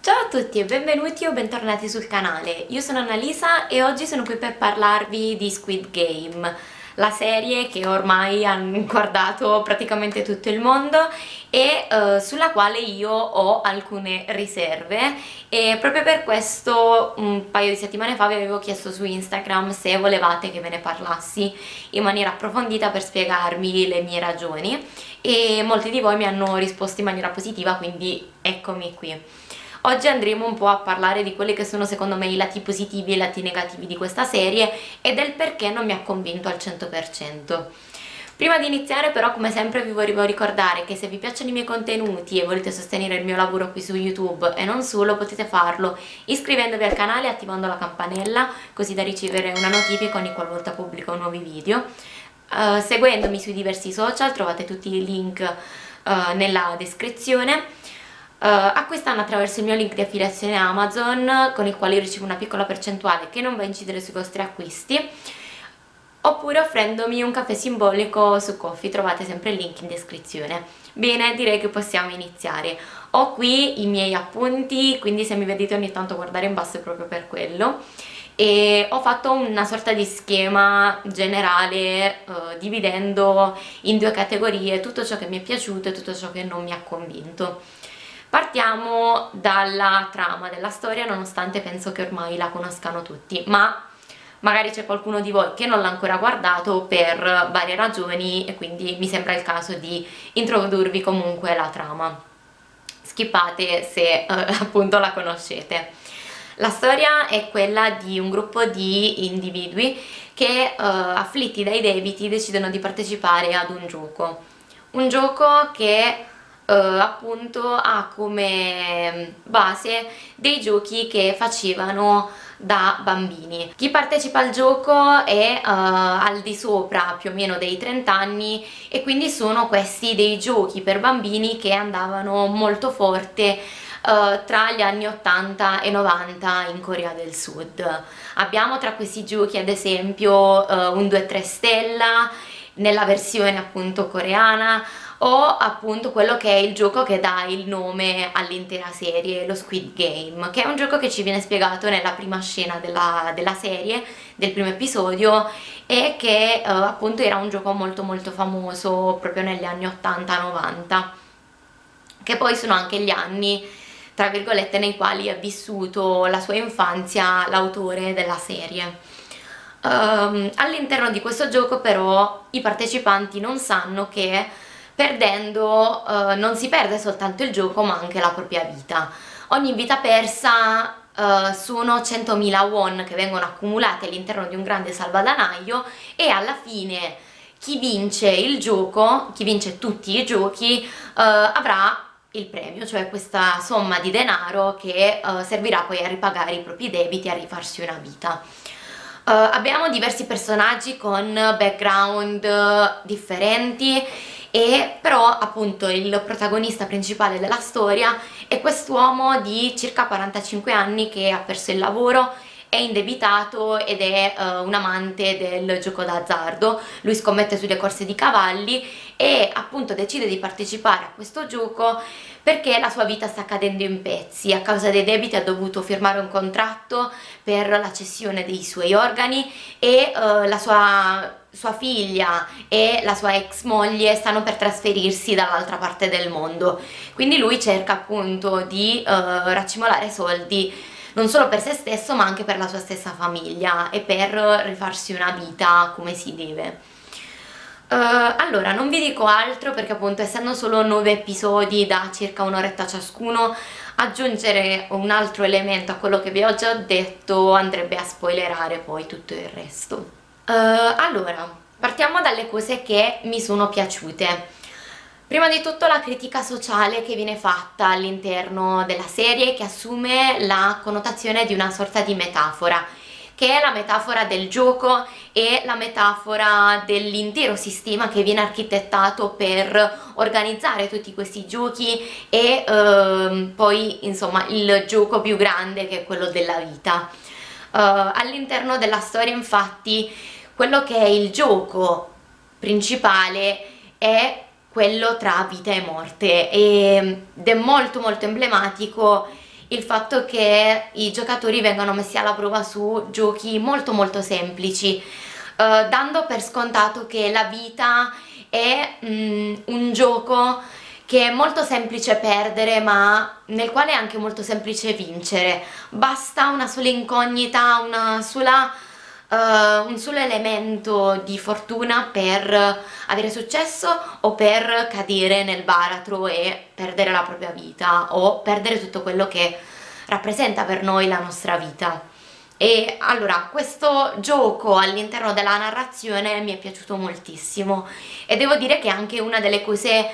Ciao a tutti e benvenuti o bentornati sul canale, io sono Annalisa e oggi sono qui per parlarvi di Squid Game, la serie che ormai hanno guardato praticamente tutto il mondo e sulla quale io ho alcune riserve, e proprio per questo un paio di settimane fa vi avevo chiesto su Instagram se volevate che ve ne parlassi in maniera approfondita per spiegarvi le mie ragioni, e molti di voi mi hanno risposto in maniera positiva, quindi eccomi qui. Oggi andremo un po' a parlare di quelli che sono secondo me i lati positivi e i lati negativi di questa serie e del perché non mi ha convinto al 100%. Prima di iniziare però, come sempre, vi volevo ricordare che se vi piacciono i miei contenuti e volete sostenere il mio lavoro qui su YouTube e non solo, potete farlo iscrivendovi al canale e attivando la campanella, così da ricevere una notifica ogni qualvolta pubblico nuovi video. Seguendomi sui diversi social, trovate tutti i link nella descrizione. Acquistando attraverso il mio link di affiliazione Amazon, con il quale ricevo una piccola percentuale che non va a incidere sui vostri acquisti, oppure offrendomi un caffè simbolico su Ko-fi, trovate sempre il link in descrizione. Bene, direi che possiamo iniziare. Ho qui i miei appunti, quindi se mi vedete ogni tanto guardare in basso è proprio per quello, e ho fatto una sorta di schema generale dividendo in due categorie tutto ciò che mi è piaciuto e tutto ciò che non mi ha convinto. Partiamo dalla trama della storia, nonostante penso che ormai la conoscano tutti, ma magari c'è qualcuno di voi che non l'ha ancora guardato per varie ragioni, e quindi mi sembra il caso di introdurvi comunque la trama. Skippate se appunto la conoscete. La storia è quella di un gruppo di individui che, afflitti dai debiti, decidono di partecipare ad un gioco. Un gioco che appunto ha come base dei giochi che facevano da bambini. Chi partecipa al gioco è al di sopra più o meno dei 30 anni, e quindi sono questi dei giochi per bambini che andavano molto forte tra gli anni 80 e 90 in Corea del Sud. Abbiamo tra questi giochi ad esempio un 2-3 stella nella versione appunto coreana, o appunto quello che è il gioco che dà il nome all'intera serie, lo Squid Game, che è un gioco che ci viene spiegato nella prima scena della serie, del primo episodio, e che appunto era un gioco molto famoso proprio negli anni 80-90, che poi sono anche gli anni, tra virgolette, nei quali ha vissuto la sua infanzia l'autore della serie. All'interno di questo gioco però i partecipanti non sanno che perdendo non si perde soltanto il gioco, ma anche la propria vita. Ogni vita persa sono 100.000 won che vengono accumulate all'interno di un grande salvadanaio, e alla fine chi vince il gioco, chi vince tutti i giochi, avrà il premio, cioè questa somma di denaro che servirà poi a ripagare i propri debiti e a rifarsi una vita. Abbiamo diversi personaggi con background differenti, e però appunto il protagonista principale della storia è quest'uomo di circa 45 anni che ha perso il lavoro, è indebitato ed è un amante del gioco d'azzardo. Lui scommette sulle corse di cavalli e appunto decide di partecipare a questo gioco perché la sua vita sta cadendo in pezzi. A causa dei debiti ha dovuto firmare un contratto per la cessione dei suoi organi, e la sua figlia e la sua ex moglie stanno per trasferirsi dall'altra parte del mondo, quindi lui cerca appunto di raccimolare soldi non solo per se stesso ma anche per la sua stessa famiglia e per rifarsi una vita come si deve. Allora, non vi dico altro perché appunto essendo solo 9 episodi da circa un'oretta ciascuno, aggiungere un altro elemento a quello che vi ho già detto andrebbe a spoilerare poi tutto il resto. Allora, partiamo dalle cose che mi sono piaciute. Prima di tutto la critica sociale che viene fatta all'interno della serie, che assume la connotazione di una sorta di metafora, che è la metafora del gioco e la metafora dell'intero sistema che viene architettato per organizzare tutti questi giochi e poi insomma il gioco più grande che è quello della vita. All'interno della storia infatti quello che è il gioco principale è quello tra vita e morte, ed è molto emblematico il fatto che i giocatori vengano messi alla prova su giochi molto molto semplici, dando per scontato che la vita è un gioco che è molto semplice perdere, ma nel quale è anche molto semplice vincere. Basta una sola incognita, un solo elemento di fortuna per avere successo o per cadere nel baratro e perdere la propria vita o perdere tutto quello che rappresenta per noi la nostra vita. E allora questo gioco all'interno della narrazione mi è piaciuto moltissimo e devo dire che è anche una delle cose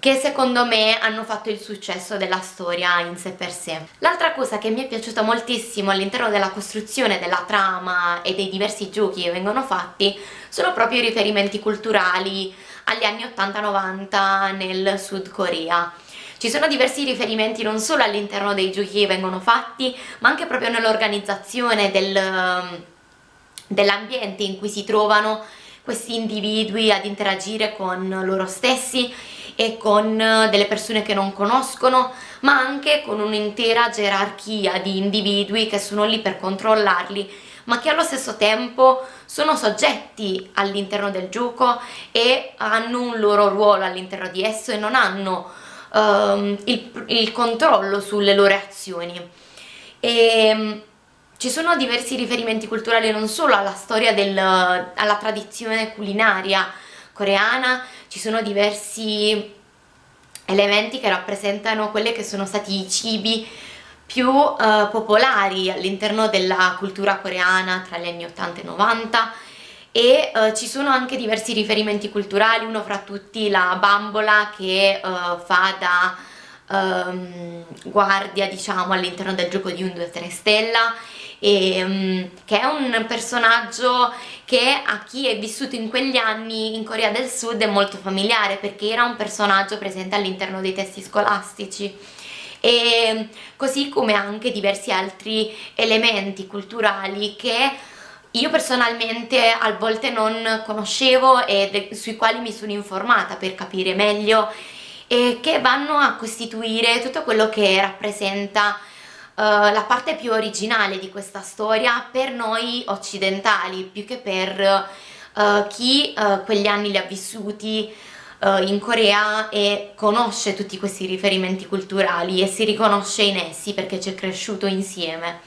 che secondo me hanno fatto il successo della storia in sé per sé. L'altra cosa che mi è piaciuta moltissimo all'interno della costruzione della trama e dei diversi giochi che vengono fatti sono proprio i riferimenti culturali agli anni 80-90 nel Sud Corea. Ci sono diversi riferimenti non solo all'interno dei giochi che vengono fatti, ma anche proprio nell'organizzazione dell'ambiente in cui si trovano questi individui ad interagire con loro stessi e con delle persone che non conoscono, ma anche con un'intera gerarchia di individui che sono lì per controllarli, ma che allo stesso tempo sono soggetti all'interno del gioco e hanno un loro ruolo all'interno di esso e non hanno il controllo sulle loro azioni. E ci sono diversi riferimenti culturali non solo alla storia alla tradizione culinaria coreana, ci sono diversi elementi che rappresentano quelli che sono stati i cibi più popolari all'interno della cultura coreana tra gli anni 80 e 90 e ci sono anche diversi riferimenti culturali, uno fra tutti la bambola che fa da guardia, diciamo, all'interno del gioco di 1, 2, 3 stella e, che è un personaggio che a chi è vissuto in quegli anni in Corea del Sud è molto familiare perché era un personaggio presente all'interno dei testi scolastici, e così come anche diversi altri elementi culturali che io personalmente a volte non conoscevo e sui quali mi sono informata per capire meglio e che vanno a costituire tutto quello che rappresenta la parte più originale di questa storia per noi occidentali, più che per chi quegli anni li ha vissuti in Corea e conosce tutti questi riferimenti culturali e si riconosce in essi perché ci è cresciuto insieme.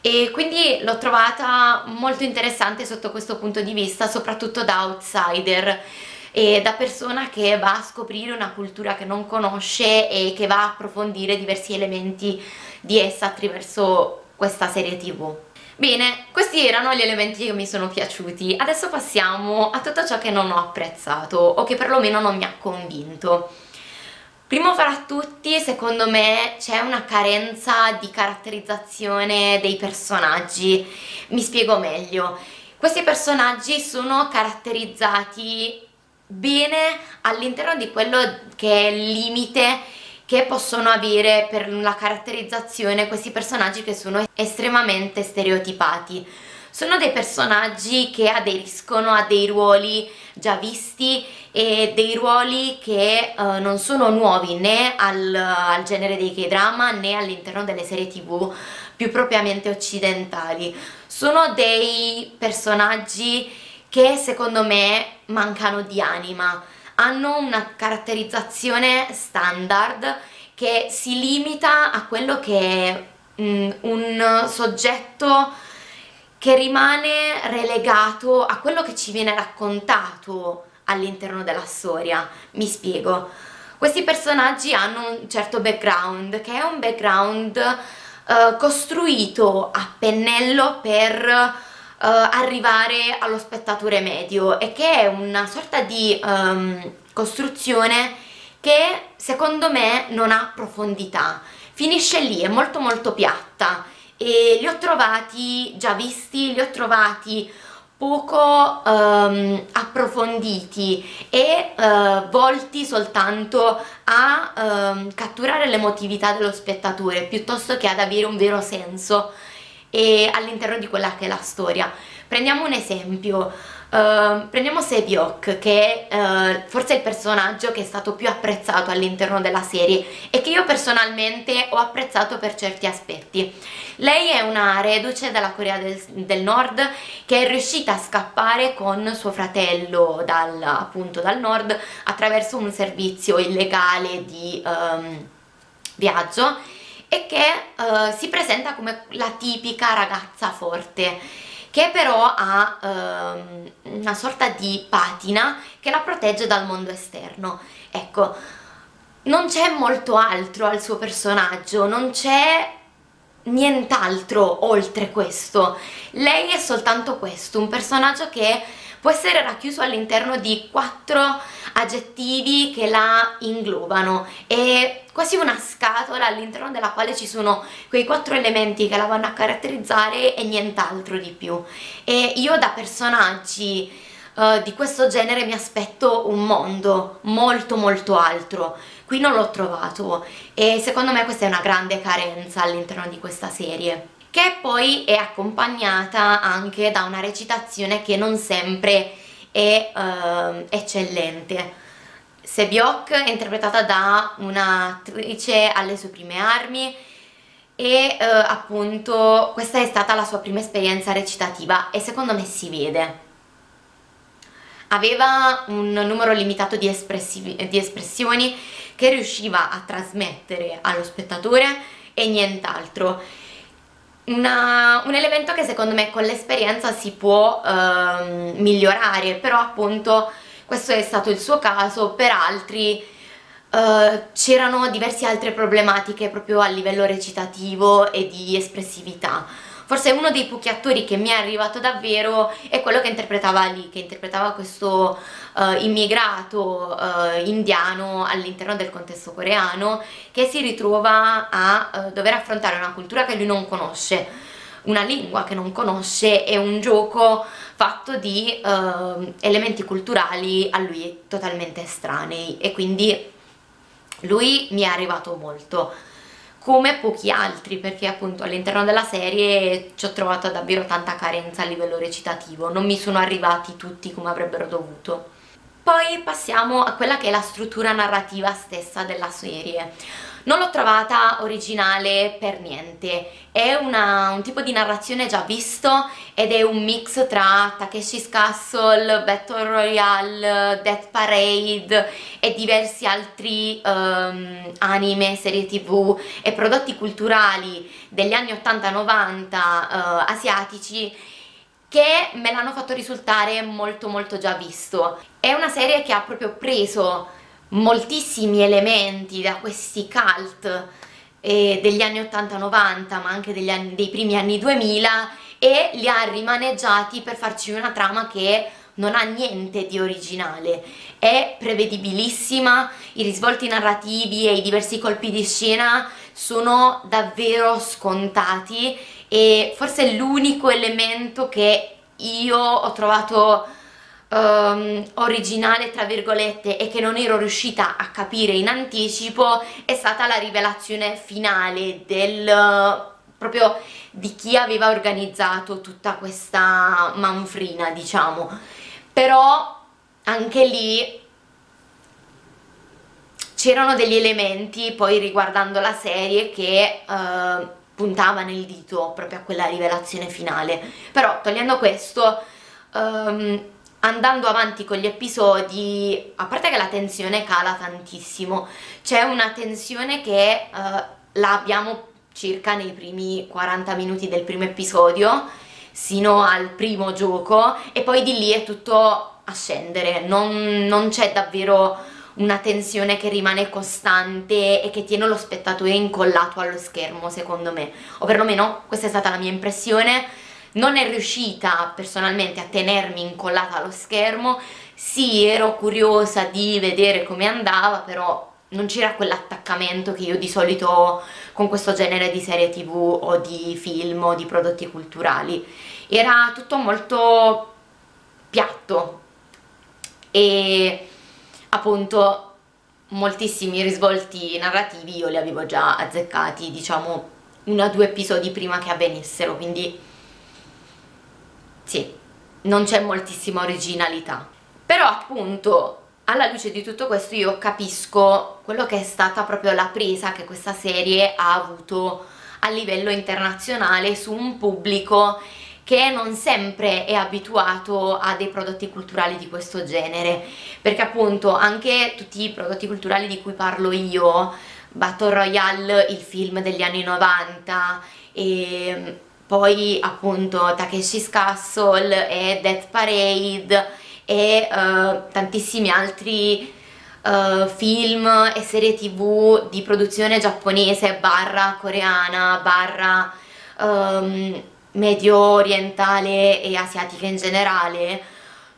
E quindi l'ho trovata molto interessante sotto questo punto di vista, soprattutto da outsider e da persona che va a scoprire una cultura che non conosce e che va a approfondire diversi elementi di essa attraverso questa serie TV. Bene, questi erano gli elementi che mi sono piaciuti. Adesso passiamo a tutto ciò che non ho apprezzato o che perlomeno non mi ha convinto. Primo fra tutti, secondo me, c'è una carenza di caratterizzazione dei personaggi. Mi spiego meglio. Questi personaggi sono caratterizzati bene all'interno di quello che è il limite che possono avere per la caratterizzazione questi personaggi che sono estremamente stereotipati. Sono dei personaggi che aderiscono a dei ruoli già visti e dei ruoli che non sono nuovi né al genere dei K-drama né all'interno delle serie TV più propriamente occidentali. Sono dei personaggi che secondo me mancano di anima, hanno una caratterizzazione standard che si limita a quello che è un soggetto che rimane relegato a quello che ci viene raccontato all'interno della storia. Mi spiego, questi personaggi hanno un certo background che è un background costruito a pennello per arrivare allo spettatore medio e che è una sorta di costruzione che secondo me non ha profondità, finisce lì, è molto molto piatta e li ho trovati già visti, li ho trovati poco approfonditi e volti soltanto a catturare l'emotività dello spettatore piuttosto che ad avere un vero senso e all'interno di quella che è la storia. Prendiamo un esempio, prendiamo Se-byeok, che è forse il personaggio che è stato più apprezzato all'interno della serie e che io personalmente ho apprezzato per certi aspetti. Lei è una reduce dalla Corea del Nord che è riuscita a scappare con suo fratello appunto dal Nord attraverso un servizio illegale di viaggio, e che si presenta come la tipica ragazza forte, che però ha una sorta di patina che la protegge dal mondo esterno. Ecco, non c'è molto altro al suo personaggio, non c'è nient'altro oltre questo. Lei è soltanto questo, un personaggio che può essere racchiuso all'interno di 4 aggettivi che la inglobano. È quasi una scatola all'interno della quale ci sono quei 4 elementi che la vanno a caratterizzare e nient'altro di più. E io da personaggi di questo genere mi aspetto un mondo molto molto altro. Qui non l'ho trovato e secondo me questa è una grande carenza all'interno di questa serie, che poi è accompagnata anche da una recitazione che non sempre è eccellente. Se-byeok è interpretata da un'attrice alle sue prime armi e appunto questa è stata la sua prima esperienza recitativa e secondo me si vede. Aveva un numero limitato di espressioni che riusciva a trasmettere allo spettatore e nient'altro. Un elemento che secondo me con l'esperienza si può migliorare, però appunto questo è stato il suo caso. Per altri c'erano diverse altre problematiche proprio a livello recitativo e di espressività. Forse uno dei pochi attori che mi è arrivato davvero è quello che interpretava Lee, che interpretava questo immigrato indiano all'interno del contesto coreano, che si ritrova a dover affrontare una cultura che lui non conosce, una lingua che non conosce e un gioco fatto di elementi culturali a lui totalmente estranei, e quindi lui mi è arrivato molto, come pochi altri, perché appunto all'interno della serie ci ho trovato davvero tanta carenza a livello recitativo, non mi sono arrivati tutti come avrebbero dovuto. Poi passiamo a quella che è la struttura narrativa stessa della serie. Non l'ho trovata originale per niente, è un tipo di narrazione già visto ed è un mix tra Takeshi's Castle, Battle Royale, Death Parade e diversi altri anime, serie tv e prodotti culturali degli anni 80-90 asiatici, che me l'hanno fatto risultare molto molto già visto. È una serie che ha proprio preso moltissimi elementi da questi cult degli anni 80-90, ma anche dei primi anni 2000, e li ha rimaneggiati per farci una trama che non ha niente di originale. È prevedibilissima, i risvolti narrativi e i diversi colpi di scena sono davvero scontati, e forse l'unico elemento che io ho trovato originale tra virgolette e che non ero riuscita a capire in anticipo è stata la rivelazione finale proprio di chi aveva organizzato tutta questa manfrina, diciamo. Però anche lì c'erano degli elementi, poi riguardando la serie, che puntava nel dito proprio a quella rivelazione finale. Però togliendo questo, andando avanti con gli episodi, a parte che la tensione cala tantissimo, c'è una tensione che la abbiamo circa nei primi 40 minuti del primo episodio, sino al primo gioco, e poi di lì è tutto a scendere, non c'è davvero una tensione che rimane costante e che tiene lo spettatore incollato allo schermo, secondo me, o perlomeno questa è stata la mia impressione. Non è riuscita personalmente a tenermi incollata allo schermo. Sì, ero curiosa di vedere come andava, però non c'era quell'attaccamento che io di solito ho con questo genere di serie tv o di film o di prodotti culturali. Era tutto molto piatto e appunto moltissimi risvolti narrativi io li avevo già azzeccati, diciamo, uno o due episodi prima che avvenissero, quindi sì, non c'è moltissima originalità. Però appunto, alla luce di tutto questo, io capisco quello che è stata proprio la presa che questa serie ha avuto a livello internazionale su un pubblico che non sempre è abituato a dei prodotti culturali di questo genere, perché appunto anche tutti i prodotti culturali di cui parlo io, Battle Royale, il film degli anni 90, e poi appunto Takeshi's Castle e Death Parade e tantissimi altri film e serie tv di produzione giapponese barra coreana barra medio orientale e asiatica in generale,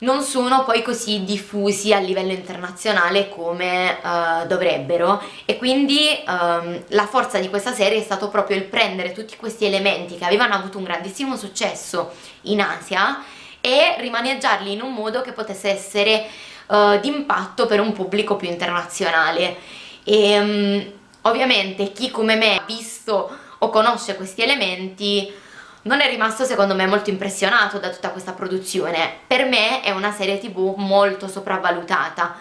non sono poi così diffusi a livello internazionale come dovrebbero, e quindi la forza di questa serie è stato proprio il prendere tutti questi elementi che avevano avuto un grandissimo successo in Asia e rimaneggiarli in un modo che potesse essere d'impatto per un pubblico più internazionale. E ovviamente chi come me ha visto o conosce questi elementi non è rimasto secondo me molto impressionato da tutta questa produzione. Per me è una serie tv molto sopravvalutata,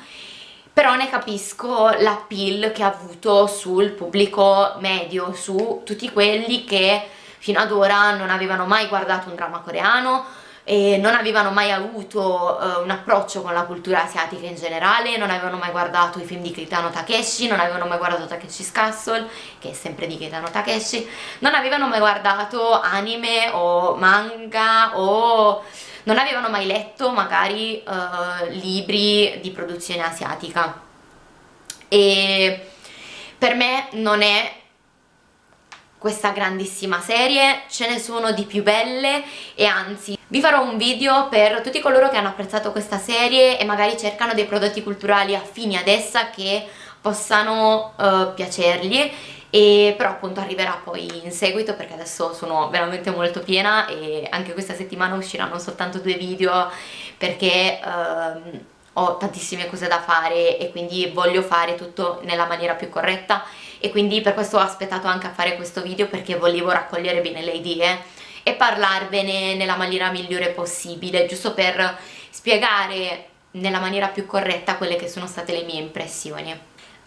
però ne capisco l'appeal che ha avuto sul pubblico medio, su tutti quelli che fino ad ora non avevano mai guardato un dramma coreano e non avevano mai avuto un approccio con la cultura asiatica in generale, non avevano mai guardato i film di Kitano Takeshi, non avevano mai guardato Takeshi's Castle, che è sempre di Kitano Takeshi, non avevano mai guardato anime o manga, o non avevano mai letto magari libri di produzione asiatica. E per me non è questa grandissima serie, ce ne sono di più belle, e anzi vi farò un video per tutti coloro che hanno apprezzato questa serie e magari cercano dei prodotti culturali affini ad essa che possano piacergli, e però appunto arriverà poi in seguito, perché adesso sono veramente molto piena e anche questa settimana usciranno soltanto 2 video perché ho tantissime cose da fare e quindi voglio fare tutto nella maniera più corretta, e quindi per questo ho aspettato anche a fare questo video, perché volevo raccogliere bene le idee e parlarvene nella maniera migliore possibile, giusto per spiegare nella maniera più corretta quelle che sono state le mie impressioni.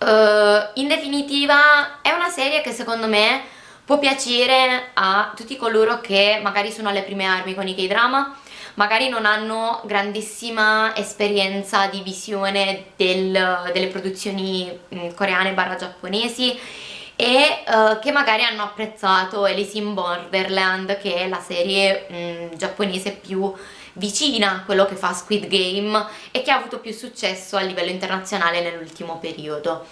In definitiva è una serie che secondo me può piacere a tutti coloro che magari sono alle prime armi con i K-drama, magari non hanno grandissima esperienza di visione delle produzioni coreane barra giapponesi, e che magari hanno apprezzato Alice in Borderland, che è la serie giapponese più vicina a quello che fa Squid Game e che ha avuto più successo a livello internazionale nell'ultimo periodo.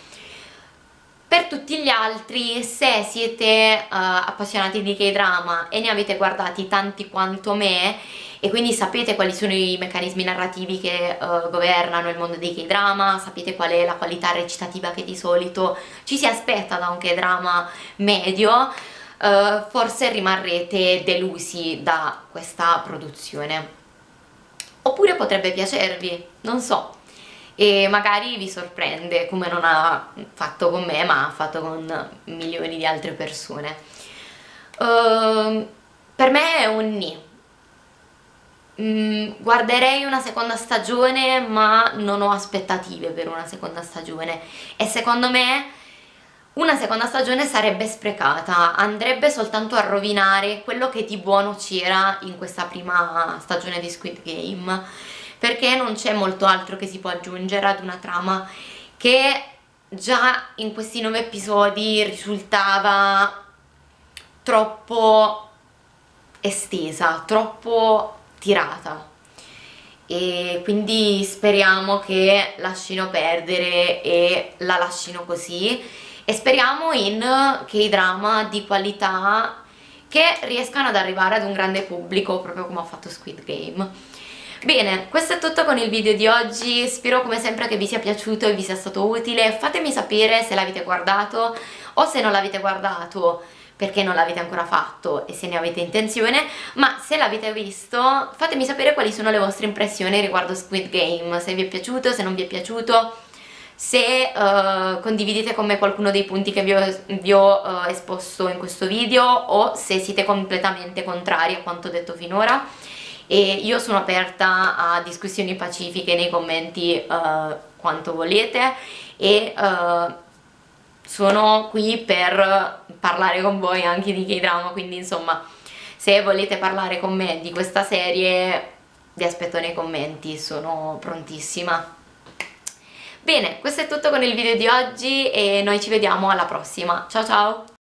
Per tutti gli altri, se siete appassionati di K-drama e ne avete guardati tanti quanto me e quindi sapete quali sono i meccanismi narrativi che governano il mondo dei K-drama, sapete qual è la qualità recitativa che di solito ci si aspetta da un K-drama medio, forse rimarrete delusi da questa produzione. Oppure potrebbe piacervi, non so, e magari vi sorprende, come non ha fatto con me ma ha fatto con milioni di altre persone. Per me è un ni. Guarderei una seconda stagione, ma non ho aspettative per una seconda stagione, e secondo me una seconda stagione sarebbe sprecata, andrebbe soltanto a rovinare quello che di buono c'era in questa prima stagione di Squid Game, perché non c'è molto altro che si può aggiungere ad una trama che già in questi 9 episodi risultava troppo estesa, troppo tirata, e quindi speriamo che lasciano perdere e la lasciano così, e speriamo che i drama di qualità che riescano ad arrivare ad un grande pubblico, proprio come ha fatto Squid Game. Bene, questo è tutto con il video di oggi, spero come sempre che vi sia piaciuto e vi sia stato utile. Fatemi sapere se l'avete guardato o se non l'avete guardato, perché non l'avete ancora fatto e se ne avete intenzione, ma se l'avete visto fatemi sapere quali sono le vostre impressioni riguardo Squid Game, se vi è piaciuto, se non vi è piaciuto, Se condividete con me qualcuno dei punti che vi ho esposto in questo video, o se siete completamente contrari a quanto detto finora, e io sono aperta a discussioni pacifiche nei commenti quanto volete, e sono qui per parlare con voi anche di K-drama, quindi insomma se volete parlare con me di questa serie vi aspetto nei commenti, sono prontissima. Bene, questo è tutto con il video di oggi e noi ci vediamo alla prossima. Ciao ciao!